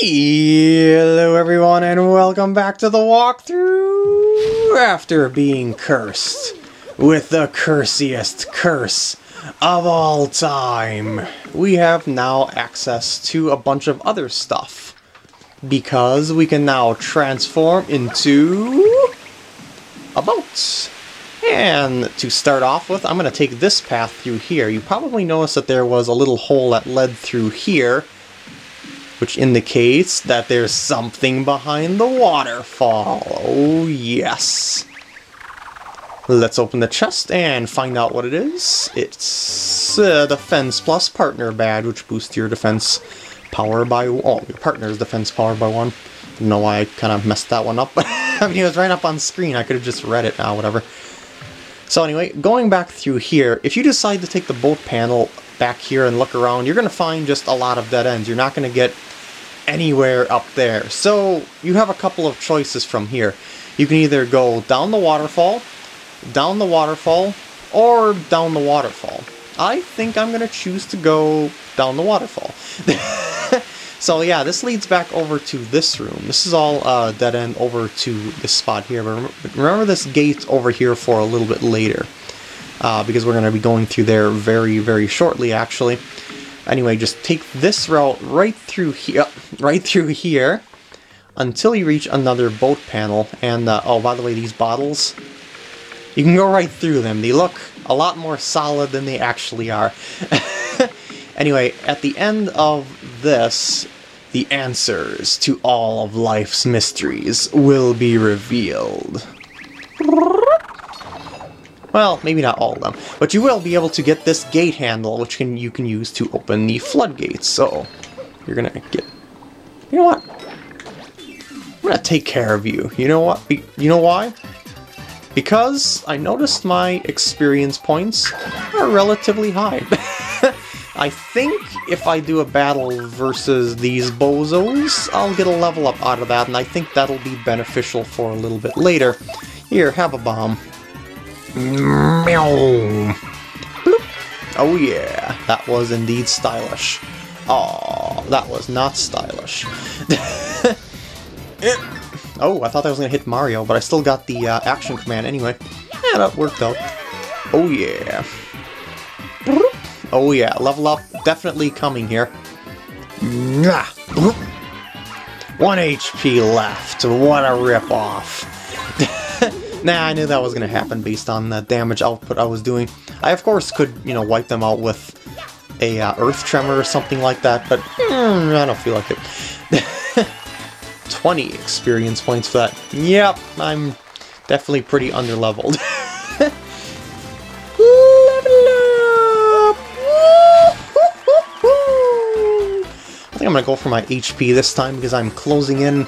Hello everyone and welcome back to the walkthrough after being cursed with the cursiest curse of all time. We have now access to a bunch of other stuff because we can now transform into a boat. And to start off with, I'm going to take this path through here. You probably noticed that there was a little hole that led through here, which indicates that there's something behind the waterfall. Oh, yes. Let's open the chest and find out what it is. It's Defense Plus Partner Badge, which boosts your defense power by... Oh, your partner's defense power by 1. I don't know why I kind of messed that one up. I mean, it was right up on screen. I could have just read it. Ah, whatever. So anyway, going back through here, if you decide to take the boat panel back here and look around, you're going to find just a lot of dead ends. You're not going to get anywhere up there. So you have a couple of choices from here. You can either go down the waterfall, or down the waterfall. I think I'm going to choose to go down the waterfall. So yeah, this leads back over to this room. This is all dead end over to this spot here. But remember this gate over here for a little bit later. Because we're going to be going through there very, very shortly, actually. Anyway, just take this route right through here, until you reach another boat panel. And, oh, by the way, these bottles, you can go right through them. They look a lot more solid than they actually are. Anyway, at the end of this, the answers to all of life's mysteries will be revealed. Well, maybe not all of them, but you will be able to get this gate handle, which you can use to open the floodgates. So, you're gonna get... You know what? I'm gonna take care of you. You know what? You know why? Because I noticed my experience points are relatively high. I think if I do a battle versus these bozos, I'll get a level up out of that, and I think that'll be beneficial for a little bit later. Here, have a bomb. Meow. Oh yeah, that was indeed stylish. Oh, that was not stylish. Oh, I thought that was gonna hit Mario, but I still got the action command anyway. Yeah, that worked out. Oh yeah. Oh yeah, level up definitely coming here. 1 HP left. What a rip-off. Nah, I knew that was going to happen based on the damage output I was doing. I, of course, could, you know, wipe them out with a earth tremor or something like that, but I don't feel like it. 20 experience points for that. Yep, I'm definitely pretty underleveled. Level up! Woo-hoo-hoo! I think I'm going to go for my HP this time because I'm closing in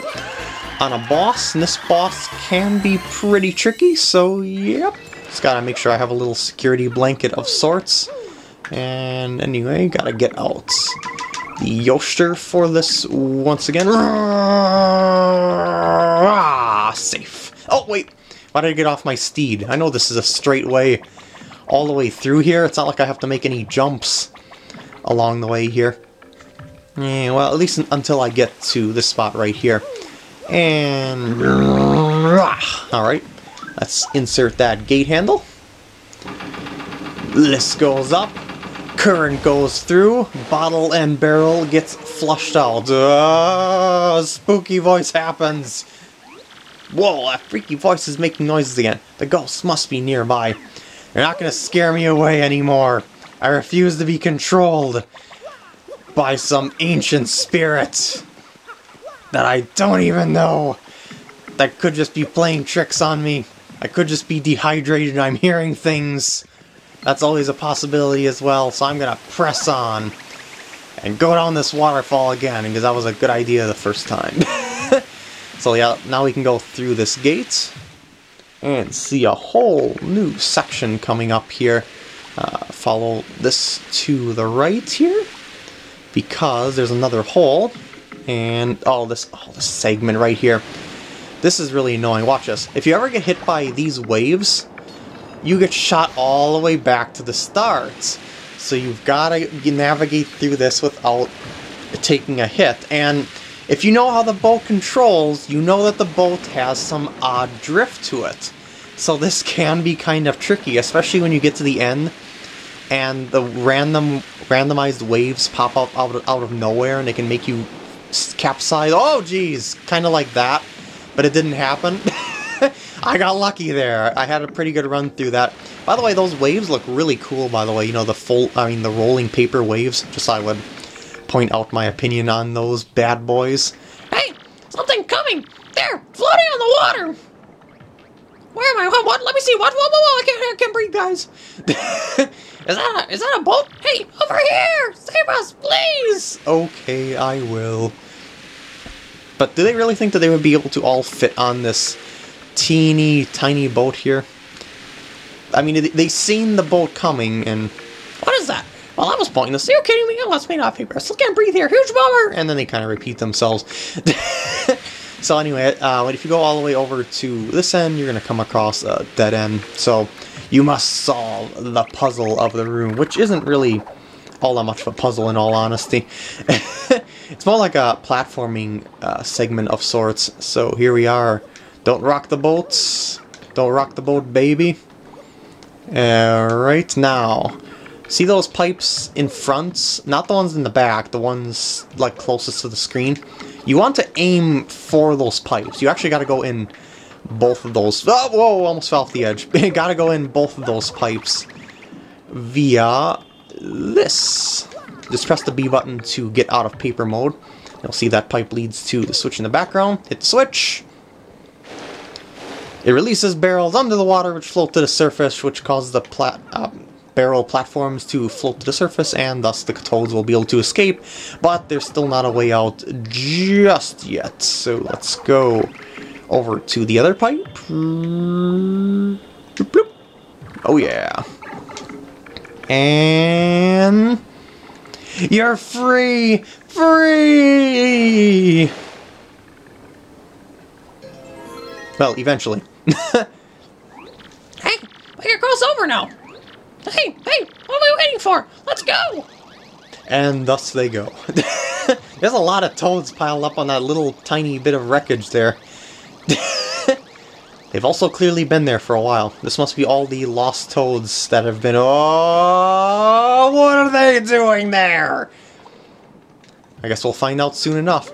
on a boss, and this boss can be pretty tricky, so yep. Just gotta make sure I have a little security blanket of sorts. And anyway, gotta get out the Yoster for this once again. Safe. Oh, wait. Why did I get off my steed? I know this is a straight way all the way through here. It's not like I have to make any jumps along the way here. Yeah, well, at least until I get to this spot right here. And alright, let's insert that gate handle. List goes up, current goes through, bottle and barrel gets flushed out. Spooky voice happens. Whoa, that freaky voice is making noises again. The ghosts must be nearby. They're not gonna scare me away anymore. I refuse to be controlled by some ancient spirit that I don't even know, that could just be playing tricks on me. I could just be dehydrated and I'm hearing things. That's always a possibility as well, so I'm gonna press on and go down this waterfall again, because that was a good idea the first time. So yeah, now we can go through this gate and see a whole new section coming up here. Follow this to the right here, because there's another hole. And all this segment right here. This is really annoying. Watch this. If you ever get hit by these waves, you get shot all the way back to the start. So you've got to navigate through this without taking a hit. And If you know how the boat controls, you know that the boat has some odd drift to it. So this can be kind of tricky, especially when you get to the end and the randomized waves pop up out of nowhere and they can make you capsize. Oh geez, kind of like that, but it didn't happen. I got lucky there. I had a pretty good run through that. By the way, those waves look really cool, by the way. You know, the rolling paper waves. Just I would point out my opinion on those bad boys. Hey! Something coming! There! Floating on the water! Where am I? What? Let me see. What? Whoa. I can't breathe, guys. Is that a boat? Hey, over here! Save us, please! Okay, I will. But do they really think that they would be able to all fit on this teeny tiny boat here? I mean, they seen the boat coming and... What is that? Well, I was pointless. Are you kidding me? Oh, that's made off paper. I still can't breathe here. Huge bummer! And then they kind of repeat themselves. So anyway, if you go all the way over to this end, you're going to come across a dead end. So you must solve the puzzle of the room, which isn't really all that much of a puzzle in all honesty. It's more like a platforming segment of sorts. So here we are. Don't rock the boats. Don't rock the boat, baby. Right now. See those pipes in front? Not the ones in the back, the ones like closest to the screen. You want to aim for those pipes. You actually got to go in both of those. Oh, whoa, almost fell off the edge. Got to go in both of those pipes via this. Just press the B button to get out of paper mode. You'll see that pipe leads to the switch in the background. Hit the switch. It releases barrels under the water, which float to the surface, which causes the barrel platforms to float to the surface, and thus the toads will be able to escape, but there's still not a way out just yet. So let's go over to the other pipe. Oh yeah. And... you're free! Free! Well, eventually. Hey! We can cross over now! Hey, what am I waiting for? Let's go! And thus they go. There's a lot of toads piled up on that little tiny bit of wreckage there. They've also clearly been there for a while. This must be all the lost toads that have been... Oh, what are they doing there? I guess we'll find out soon enough.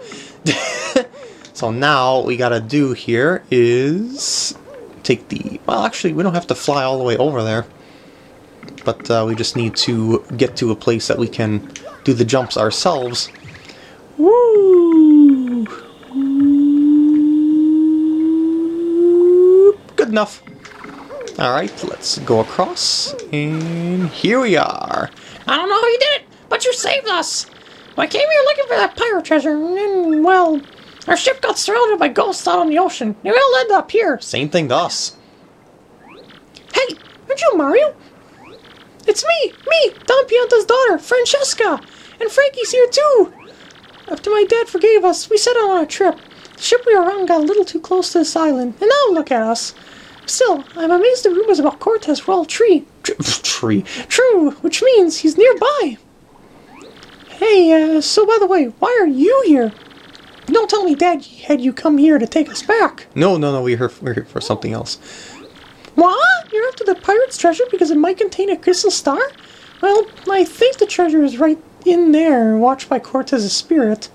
So now what we gotta do here is... take the... well, actually, we don't have to fly all the way over there. But we just need to get to a place that we can do the jumps ourselves. Woo! Good enough. Alright, let's go across. And here we are. I don't know how you did it, but you saved us! Well, I came here looking for that pirate treasure, and, well, our ship got surrounded by ghosts out on the ocean. We all ended up here. Same thing to us. Hey, aren't you Mario? It's me, Don Pianta's daughter, Francesca! And Frankie's here too! After my dad forgave us, we set out on a trip. The ship we were on got a little too close to this island, and now look at us. Still, I'm amazed the rumors about Cortez were all true, which means he's nearby. Hey, so by the way, why are you here? Don't tell me Dad had you come here to take us back. No, we're here for something else. What? You're after the pirate's treasure because it might contain a crystal star? Well, I think the treasure is right in there, watched by Cortez's spirit.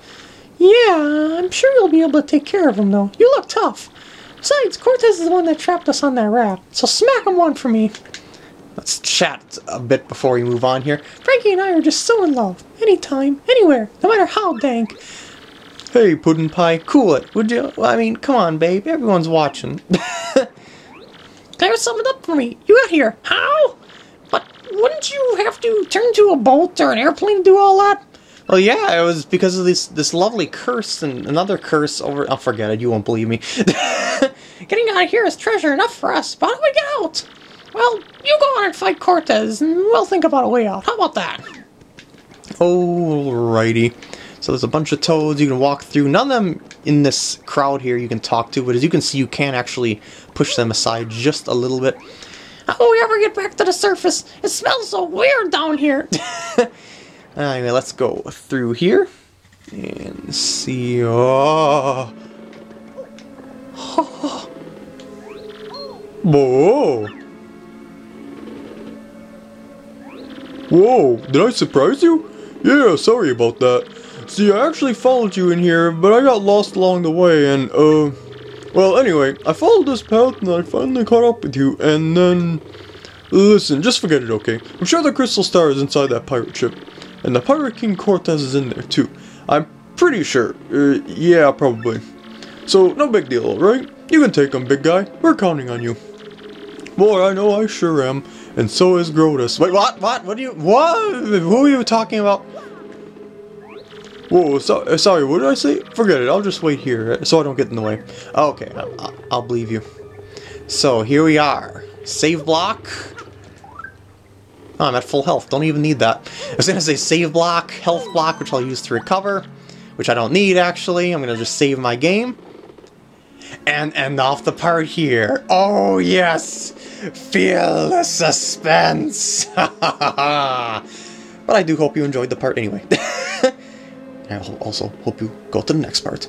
Yeah, I'm sure you'll be able to take care of him, though. You look tough. Besides, Cortez is the one that trapped us on that raft, so smack him one for me. Let's chat a bit before we move on here. Frankie and I are just so in love. Anytime, anywhere, no matter how dank. Hey, Puddin' Pie, cool it, would you? I mean, come on, babe, everyone's watching. Clear something up for me. You got here. How? But wouldn't you have to turn to a boat or an airplane to do all that? Well, yeah, it was because of this lovely curse and another curse over... Oh, forget it. You won't believe me. Getting out of here is treasure enough for us. But how do we get out? Well, you go on and fight Cortez, and we'll think about a way out. How about that? Alrighty. So there's a bunch of toads you can walk through. None of them in this crowd here you can talk to, but as you can see, you can actually push them aside just a little bit. How will we ever get back to the surface? It smells so weird down here. Anyway, let's go through here. and see. Oh. Oh. Whoa. Whoa, did I surprise you? Yeah, sorry about that. See, I actually followed you in here, but I got lost along the way, and, well, anyway, I followed this path, and I finally caught up with you, and then... Listen, just forget it, okay? I'm sure the Crystal Star is inside that pirate ship, and the Pirate King Cortez is in there, too. I'm pretty sure. Yeah, probably. So, no big deal, right? You can take them, big guy. We're counting on you. Boy, I know I sure am. And so is Grodus. Wait, what? What? What do you... What? Who are you talking about? Whoa, so, sorry, what did I say? Forget it, I'll just wait here so I don't get in the way. Okay, I'll believe you. So, here we are. Save block. Oh, I'm at full health, don't even need that. I was gonna say save block, health block, which I'll use to recover. Which I don't need, actually. I'm gonna just save my game. And end off the part here. Oh, yes! Feel the suspense! But I do hope you enjoyed the part anyway. I also hope you go to the next part.